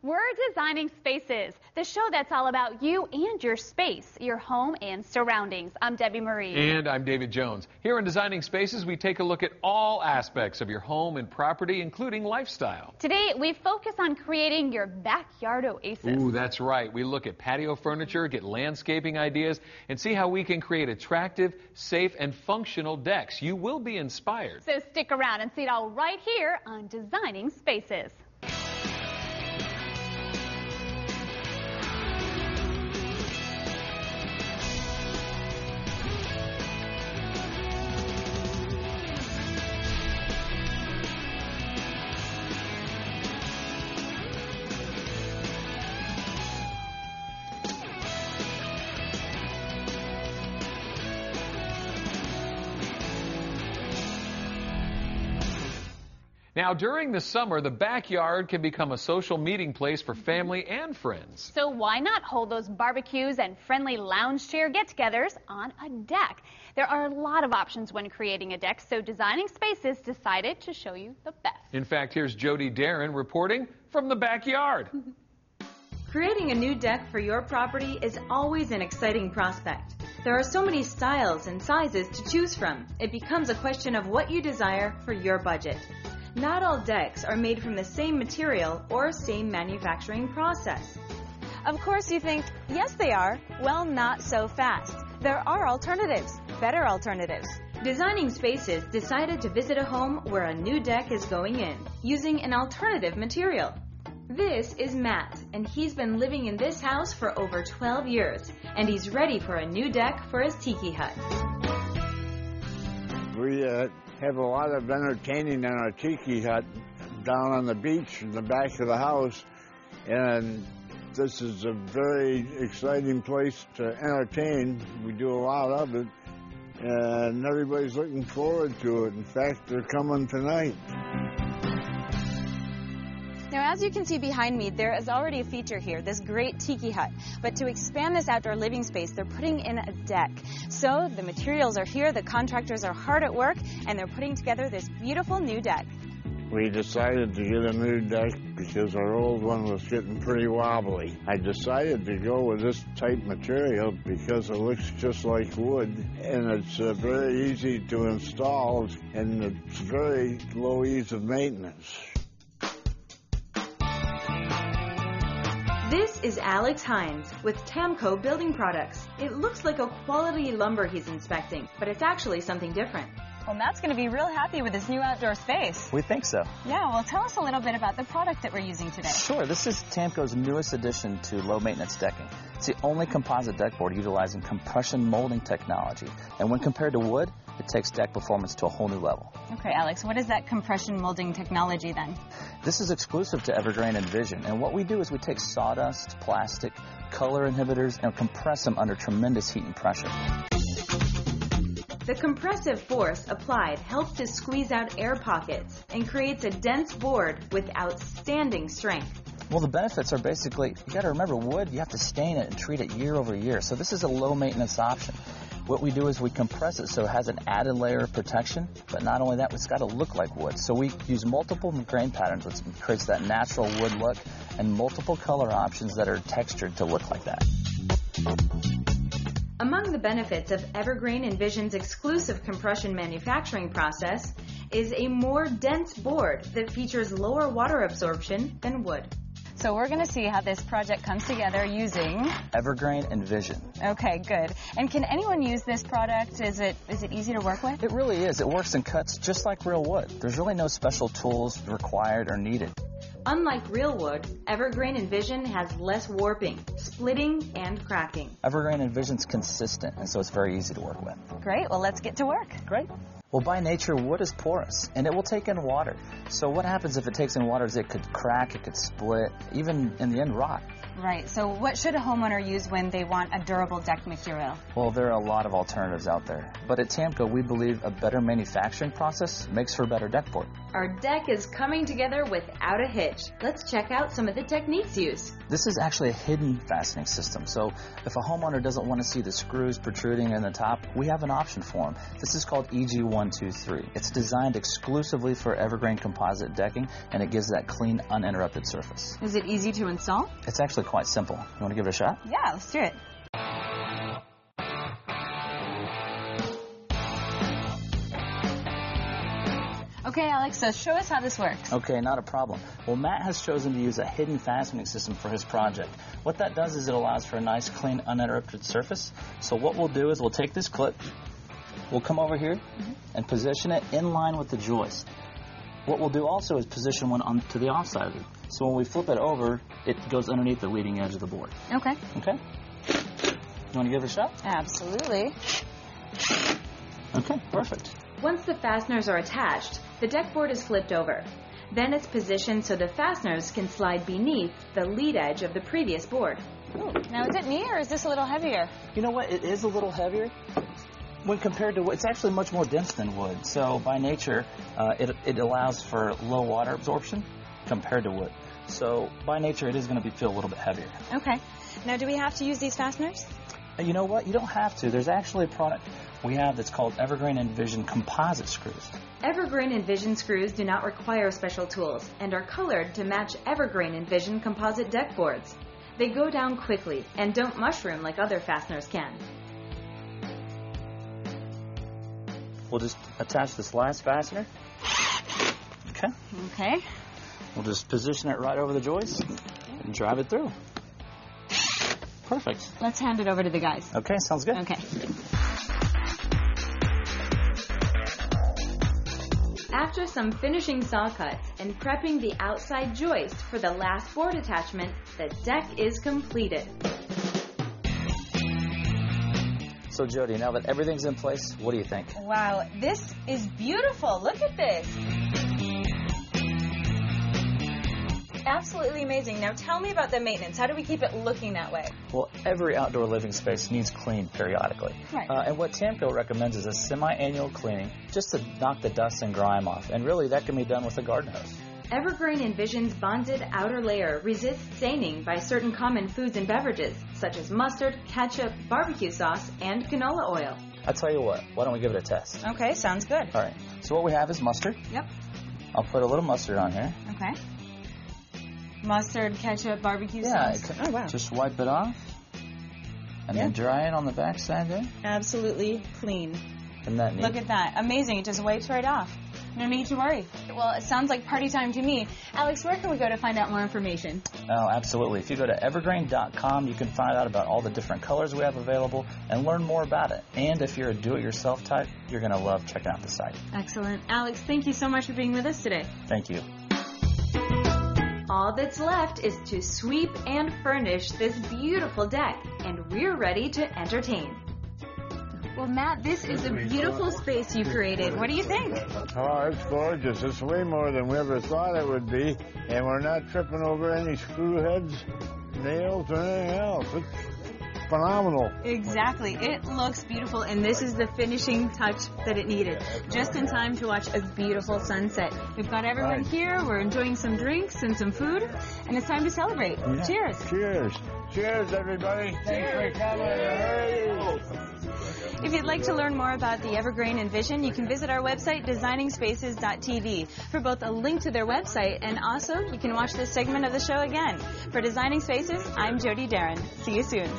We're Designing Spaces, the show that's all about you and your space, your home and surroundings. I'm Debbie Marie. And I'm David Jones. Here in Designing Spaces, we take a look at all aspects of your home and property, including lifestyle. Today, we focus on creating your backyard oasis. Ooh, that's right. We look at patio furniture, get landscaping ideas, and see how we can create attractive, safe, and functional decks. You will be inspired. So stick around and see it all right here on Designing Spaces. Now, during the summer, the backyard can become a social meeting place for family and friends. So why not hold those barbecues and friendly lounge chair get-togethers on a deck? There are a lot of options when creating a deck, so Designing Spaces decided to show you the best. In fact, here's Jodi Darren reporting from the backyard. Creating a new deck for your property is always an exciting prospect. There are so many styles and sizes to choose from. It becomes a question of what you desire for your budget. Not all decks are made from the same material or same manufacturing process. Of course you think, yes they are. Well, not so fast. There are alternatives, better alternatives. Designing Spaces decided to visit a home where a new deck is going in, using an alternative material. This is Matt, and he's been living in this house for over 12 years, and he's ready for a new deck for his Tiki Hut. We have a lot of entertaining in our Tiki Hut down on the beach in the back of the house, and this is a very exciting place to entertain. We do a lot of it, and everybody's looking forward to it. In fact, they're coming tonight. Now, as you can see behind me, there is already a feature here, this great Tiki Hut. But to expand this outdoor living space, they're putting in a deck. So the materials are here, the contractors are hard at work, and they're putting together this beautiful new deck. We decided to get a new deck because our old one was getting pretty wobbly. I decided to go with this type material because it looks just like wood, and it's very easy to install, and it's very low ease of maintenance. This is Alex Hines with Tamko Building Products. It looks like a quality lumber he's inspecting, but it's actually something different. Well, Matt's going to be real happy with his new outdoor space. We think so. Yeah, well, tell us a little bit about the product that we're using today. Sure, this is Tamko's newest addition to low-maintenance decking. It's the only composite deck board utilizing compression molding technology. And when compared to wood, it takes deck performance to a whole new level. Okay, Alex, what is that compression molding technology then? This is exclusive to EverGrain Envision. And what we do is we take sawdust, plastic, color inhibitors, and compress them under tremendous heat and pressure. The compressive force applied helps to squeeze out air pockets and creates a dense board with outstanding strength. Well, the benefits are basically, you got to remember, wood, you have to stain it and treat it year over year. So this is a low-maintenance option. What we do is we compress it so it has an added layer of protection, but not only that, it's got to look like wood. So we use multiple grain patterns, which creates that natural wood look, and multiple color options that are textured to look like that. Among the benefits of EverGrain Envision's exclusive compression manufacturing process is a more dense board that features lower water absorption than wood. So we're going to see how this project comes together using EverGrain Envision. Okay, good. And can anyone use this product? Is it easy to work with? It really is. It works and cuts just like real wood. There's really no special tools required or needed. Unlike real wood, EverGrain Envision has less warping, splitting, and cracking. EverGrain Envision's consistent, and so it's very easy to work with. Great. Well, let's get to work. Great. Well, by nature, wood is porous, and it will take in water. So what happens if it takes in water is it could crack, it could split, even in the end, rot. Right. So what should a homeowner use when they want a durable deck material? Well, there are a lot of alternatives out there. But at Tamko, we believe a better manufacturing process makes for a better deck board. Our deck is coming together without a hitch. Let's check out some of the techniques used. This is actually a hidden fastening system. So if a homeowner doesn't want to see the screws protruding in the top, we have an option for them. This is called EG1.2.3 EG1.2.3. It's designed exclusively for evergreen composite decking, and it gives that clean, uninterrupted surface. Is it easy to install? It's actually quite simple. You want to give it a shot? Yeah, let's do it. Okay, Alex, so show us how this works. Okay, not a problem. Well, Matt has chosen to use a hidden fastening system for his project. What that does is it allows for a nice, clean, uninterrupted surface. So what we'll do is we'll take this clip, we'll come over here and position it in line with the joist. What we'll do also is position one onto the offside of it. So when we flip it over, it goes underneath the leading edge of the board. Okay. Okay? You want to give it a shot? Absolutely. Okay, perfect. Once the fasteners are attached, the deck board is flipped over. Then it's positioned so the fasteners can slide beneath the lead edge of the previous board. Ooh. Now, is it me or is this a little heavier? You know what? It is a little heavier. When compared to wood, it's actually much more dense than wood. So by nature, it allows for low water absorption compared to wood. So by nature, it is going to feel a little bit heavier. Okay. Now, do we have to use these fasteners? You know what? You don't have to. There's actually a product we have that's called EverGrain Envision Composite Screws. EverGrain Envision screws do not require special tools and are colored to match EverGrain Envision composite deck boards. They go down quickly and don't mushroom like other fasteners can. We'll just attach this last fastener. Okay. Okay. We'll just position it right over the joist and drive it through. Perfect. Let's hand it over to the guys. Okay, sounds good. Okay. After some finishing saw cuts and prepping the outside joist for the last board attachment, the deck is completed. So Jodi, now that everything's in place, what do you think? Wow, this is beautiful. Look at this. Absolutely amazing. Now tell me about the maintenance. How do we keep it looking that way? Well, every outdoor living space needs cleaned periodically. Right. And what Tamko recommends is a semi-annual cleaning just to knock the dust and grime off. And really, that can be done with a garden hose. EverGrain Envision's bonded outer layer resists staining by certain common foods and beverages, such as mustard, ketchup, barbecue sauce, and canola oil. I'll tell you what, why don't we give it a test? Okay, sounds good. All right, so what we have is mustard. Yep. I'll put a little mustard on here. Okay. Mustard, ketchup, barbecue sauce. Yeah, oh, wow. Just wipe it off and then dry it on the back side there. Absolutely clean. Isn't that neat? Look at that. Amazing. It just wipes right off. No need to worry. Well, it sounds like party time to me. Alex, where can we go to find out more information? Oh, absolutely. If you go to evergrain.com, you can find out about all the different colors we have available and learn more about it. And if you're a do-it-yourself type, you're going to love checking out the site. Excellent. Alex, thank you so much for being with us today. Thank you. All that's left is to sweep and furnish this beautiful deck, and we're ready to entertain. Well, Matt, this is a beautiful space you created. What do you think? Oh, it's gorgeous. It's way more than we ever thought it would be, and we're not tripping over any screw heads, nails, or anything else. It's phenomenal. Exactly. It looks beautiful, and this is the finishing touch that it needed, just in time to watch a beautiful sunset. We've got everyone here. We're enjoying some drinks and some food, and it's time to celebrate. Yeah. Cheers. Cheers. Cheers, everybody. Cheers. Thanks for coming. If you'd like to learn more about the EverGrain Envision, you can visit our website, designingspaces.tv, for both a link to their website and also you can watch this segment of the show again. For Designing Spaces, I'm Jodi Darren. See you soon.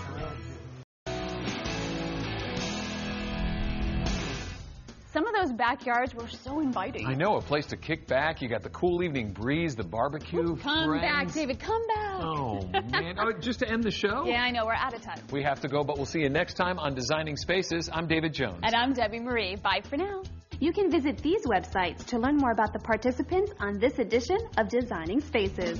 Some of those backyards were so inviting. I know, a place to kick back. You got the cool evening breeze, the barbecue. Ooh, come back, David, come back. Oh, man. Oh, just to end the show? Yeah, I know. We're out of time. We have to go, but we'll see you next time on Designing Spaces. I'm David Jones. And I'm Debbie Marie. Bye for now. You can visit these websites to learn more about the participants on this edition of Designing Spaces.